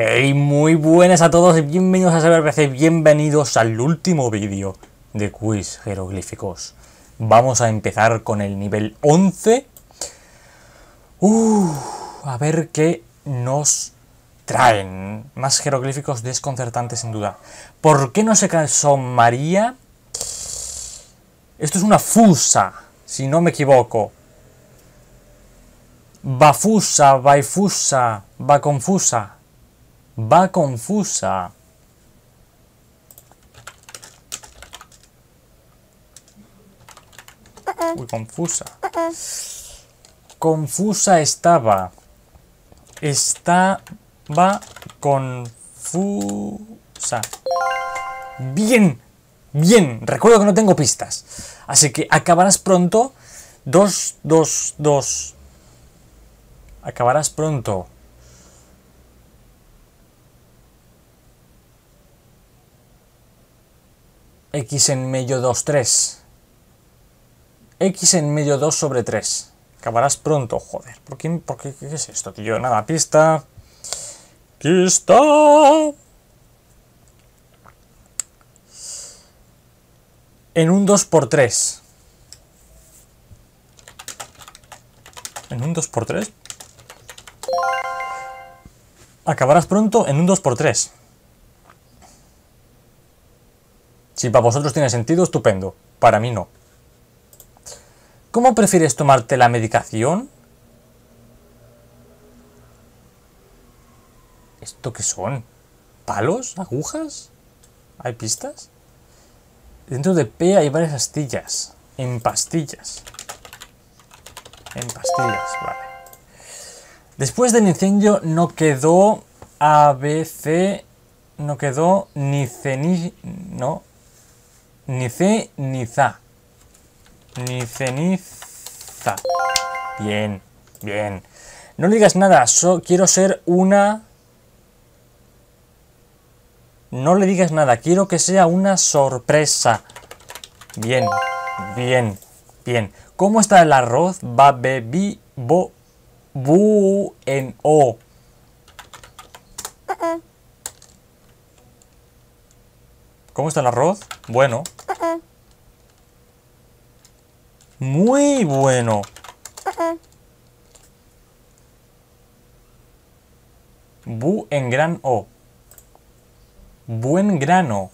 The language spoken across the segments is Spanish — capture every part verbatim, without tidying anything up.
Hey, muy buenas a todos, bienvenidos a Seber P C, bienvenidos al último vídeo de quiz jeroglíficos. Vamos a empezar con el nivel once. Uh, a ver qué nos traen. Más jeroglíficos desconcertantes sin duda. ¿Por qué no se cansó María? Esto es una fusa, si no me equivoco. Va fusa, va efusa, va confusa. Va confusa. Uy, confusa. Confusa estaba. Estaba confusa. Bien, bien. Recuerdo que no tengo pistas. Así que acabarás pronto. Dos, dos, dos. Acabarás pronto. X en medio dos, tres. X en medio dos sobre tres. Acabarás pronto, joder. ¿Por qué? ¿Por qué? ¿Qué es esto, tío? Nada, pista. Pista. En un dos por tres. ¿En un dos por tres? Acabarás pronto en un dos por tres. Si para vosotros tiene sentido, estupendo. Para mí no. ¿Cómo prefieres tomarte la medicación? ¿Esto qué son? ¿Palos? ¿Agujas? ¿Hay pistas? Dentro de P hay varias astillas. En pastillas. En pastillas, vale. Después del incendio no quedó A B C. No quedó ni C ni... No. Ni C, ni za. Ni ceniza. Bien, bien. No le digas nada, so, quiero ser una... No le digas nada, quiero que sea una sorpresa. Bien, bien, bien. ¿Cómo está el arroz? Va, be, bi, bo, bu, en, o. ¿Cómo está el arroz? Bueno. Muy bueno. Bu en gran O. Buen grano.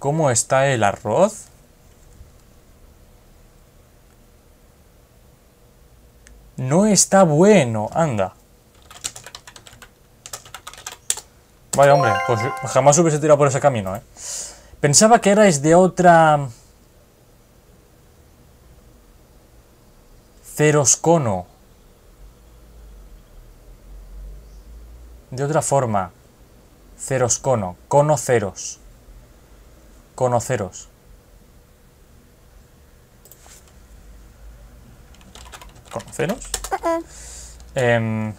¿Cómo está el arroz? No está bueno, anda. Vaya, hombre, pues jamás hubiese tirado por ese camino, ¿eh? Pensaba que erais de otra... Ceroscono. De otra forma. Ceroscono. Conoceros. Conoceros. Conoceros. Eh,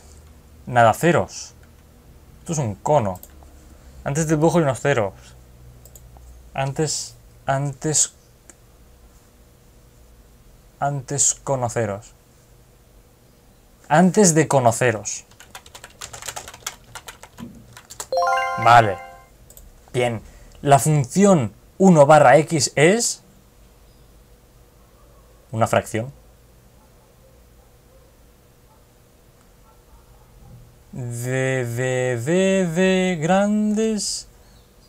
nada, ceros. Esto es un cono. Antes del dibujo hay unos ceros. Antes. Antes. Antes conoceros. Antes de conoceros. Vale. Bien. La función uno barra x es. Una fracción. De, de, de, de, grandes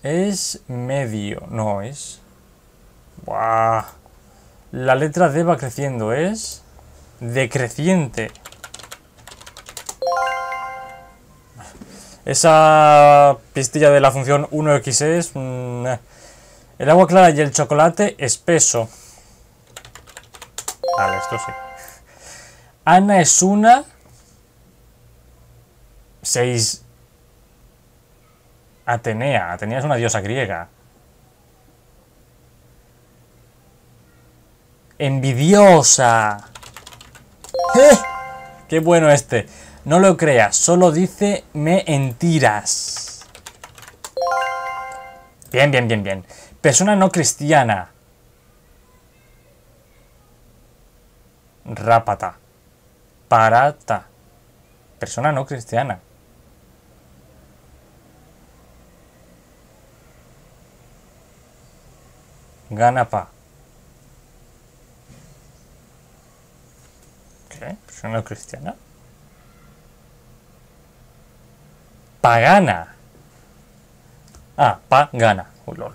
es medio, no es. Buah. La letra D va creciendo, es decreciente. Esa pistilla de la función uno equis es... Mmm, el agua clara y el chocolate espeso. Vale, esto sí. Ana es una... seis. Atenea. Atenea es una diosa griega. Envidiosa. ¡Eh! ¡Qué bueno este! No lo creas, solo dice me en tiras. Bien, bien, bien, bien. Persona no cristiana. Rápata. Parata. Persona no cristiana. Ganapa. ¿Qué? Persona no cristiana. Pagana. Ah, pagana. Uy, lol.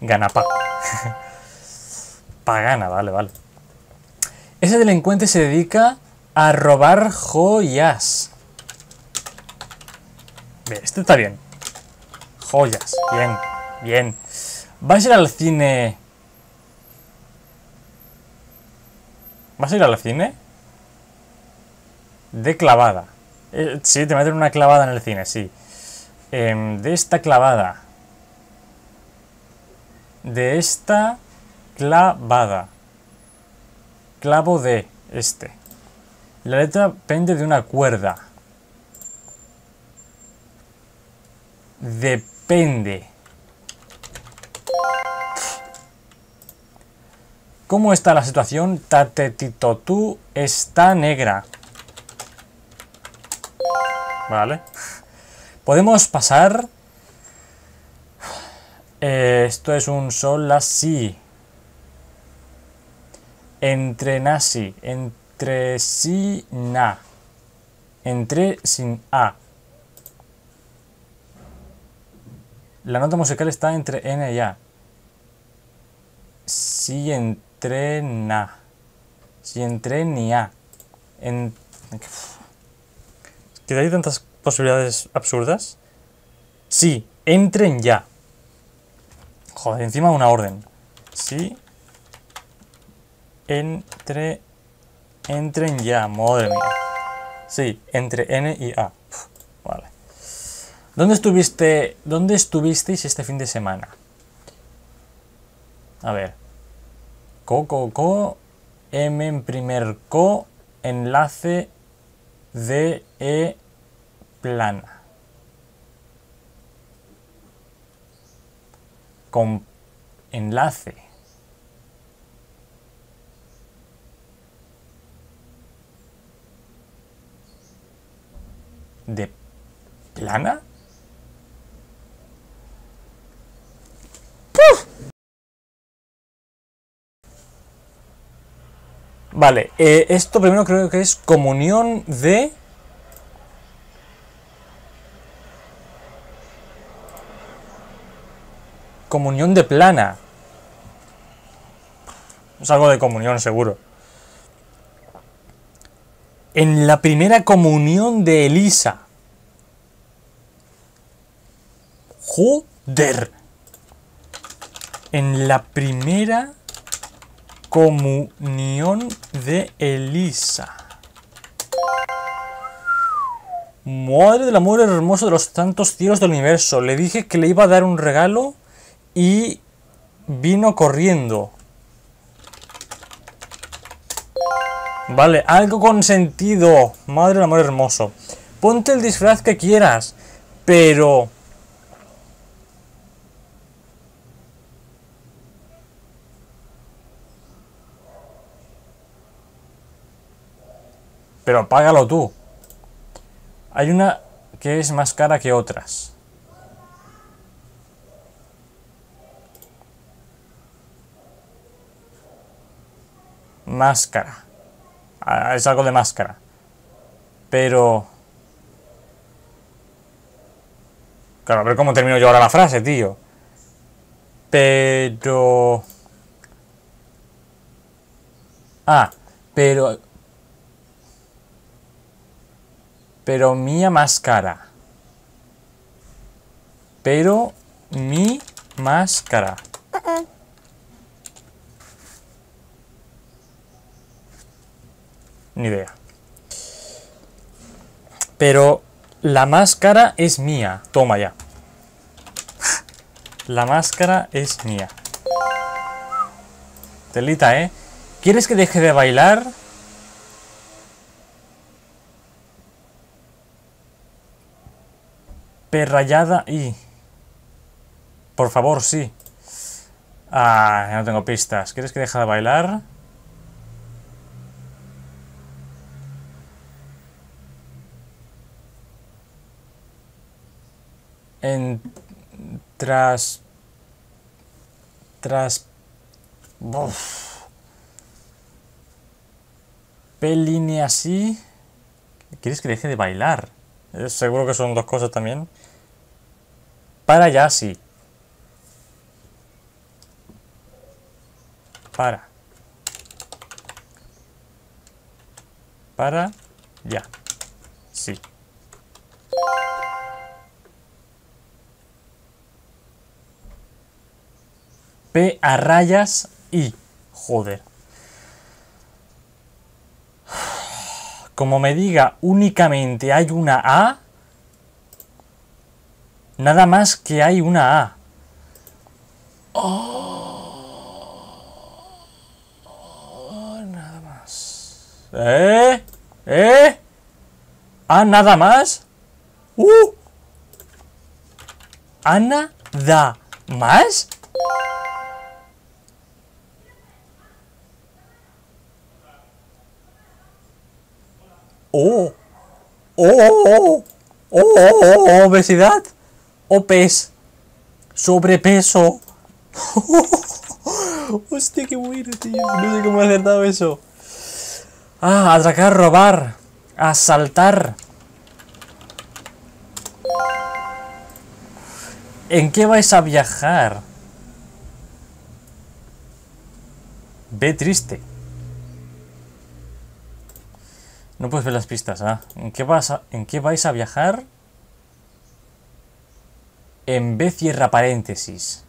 Ganapa. Pagana, vale, vale. Ese delincuente se dedica a robar joyas. Bien, este está bien. Joyas, bien, bien. ¿Vas a ir al cine? ¿Vas a ir al cine? De clavada. Eh, sí, te meten una clavada en el cine, sí. Eh, de esta clavada. De esta clavada. Clavo de este. La letra pende de una cuerda. Depende. ¿Cómo está la situación? Tatetitotú está negra. Vale. Podemos pasar. Eh, esto es un sol así. Entre nasi, entre si na, entre sin a. La nota musical está entre n y a. Si entre na, si entre ni a. En... ¿Te hay tantas posibilidades absurdas? Sí, entren ya. Joder, encima una orden. Sí. Entre... Entren ya, madre mía. Sí, entre N y A. Uf, vale. ¿Dónde estuviste... ¿Dónde estuvisteis este fin de semana? A ver. Co, co, co. M en primer co. Enlace de E plana. Con enlace. ¿De plana? ¡Puf! Vale, eh, esto primero creo que es comunión de... Comunión de plana. Es algo de comunión seguro. En la primera comunión de Elisa. Joder. En la primera comunión de Elisa. Madre del amor hermoso de los tantos cielos del universo. Le dije que le iba a dar un regalo y vino corriendo. Vale, algo con sentido. Madre del amor hermoso. Ponte el disfraz que quieras, pero... Pero págalo tú. Hay una que es más cara que otras. Máscara. Es algo de máscara. Pero... Claro, a ver cómo termino yo ahora la frase, tío. Pero... Ah, pero... Pero mía máscara. Pero mi máscara. Uh-uh. Ni idea. Pero la máscara es mía. Toma ya. La máscara es mía. Telita, ¿eh? ¿Quieres que deje de bailar? Perrayada y... Por favor, sí. Ah, ya no tengo pistas. ¿Quieres que deje de bailar? En... Tras... Tras... Uf. P' así... ¿Quieres que deje de bailar? Seguro que son dos cosas también. Para ya, sí. Para. Para ya. Sí. P a rayas y... Joder. Como me diga únicamente hay una A, nada más que hay una A. Oh, oh, nada más. ¿Eh? ¿Eh? ¿A nada más? ¡Uh! ¿A nada más? Oh, oh, oh, oh, oh, oh, obesidad, obes, sobrepeso. Hostia, qué bueno, tío. No sé cómo he acertado eso. Ah, atracar, robar, asaltar. ¿En qué vais a viajar? Ve triste. No puedes ver las pistas, ¿ah? ¿En qué, vas a, ¿En qué vais a viajar? En B cierra paréntesis.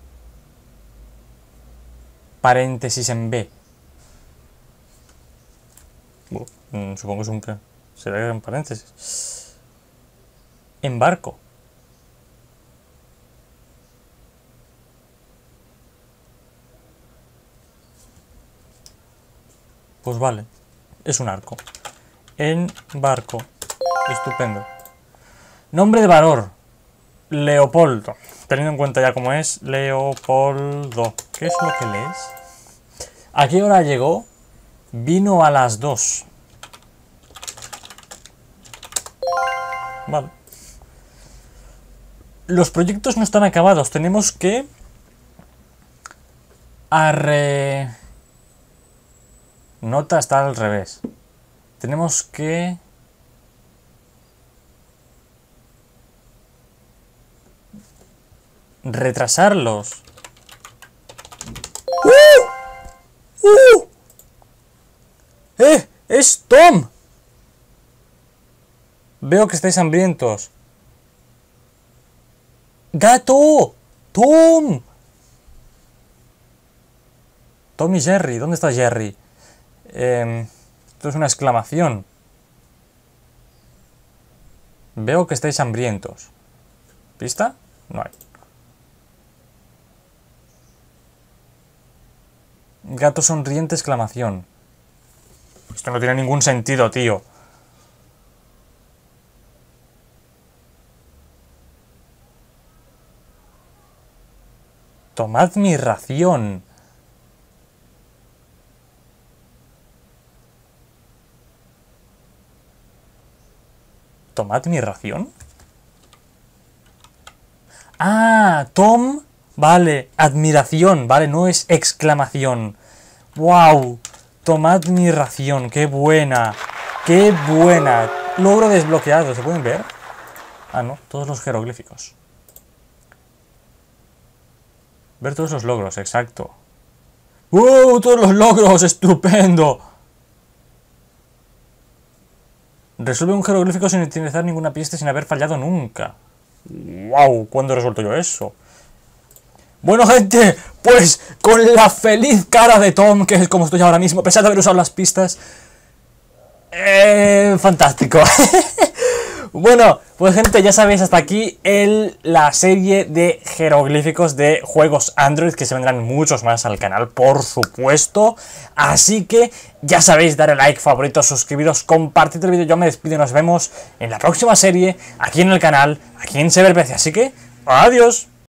Paréntesis en B. Bueno, supongo que es un... será en paréntesis. En barco. Pues vale, es un arco. En barco. Estupendo. Nombre de valor. Leopoldo. Teniendo en cuenta ya cómo es. Leopoldo. ¿Qué es lo que lees? ¿A qué hora llegó? Vino a las dos. Vale. Los proyectos no están acabados. Tenemos que... Arre... Nota está al revés. Tenemos que... retrasarlos. ¡Uh! ¡Uh! ¡Eh! ¡Es Tom! Veo que estáis hambrientos. ¡Gato! ¡Tom! Tom y Jerry. ¿Dónde está Jerry? Eh... Esto es una exclamación. Veo que estáis hambrientos. ¿Pista? No hay. Gato sonriente, exclamación. Esto no tiene ningún sentido, tío. Tomad mi ración. ¿Tomad mi ración? Ah, Tom. Vale, admiración. Vale, no es exclamación. ¡Wow! Tomad mi ración. ¡Qué buena! ¡Qué buena! Logro desbloqueado. ¿Se pueden ver? Ah, no. Todos los jeroglíficos. Ver todos los logros, exacto. ¡Wow! ¡Todos los logros! ¡Estupendo! Resuelve un jeroglífico sin utilizar ninguna pista, sin haber fallado nunca. ¡Wow! ¿Cuándo resuelto yo eso? Bueno, gente, pues con la feliz cara de Tom, que es como estoy ahora mismo, a pesar de haber usado las pistas... Eh, ¡fantástico! Bueno, pues gente, ya sabéis, hasta aquí el, la serie de jeroglíficos de juegos Android, que se vendrán muchos más al canal, por supuesto. Así que ya sabéis, darle like, favoritos, suscribiros, compartid el vídeo. Yo me despido y nos vemos en la próxima serie, aquí en el canal, aquí en Seber P C. Así que, adiós.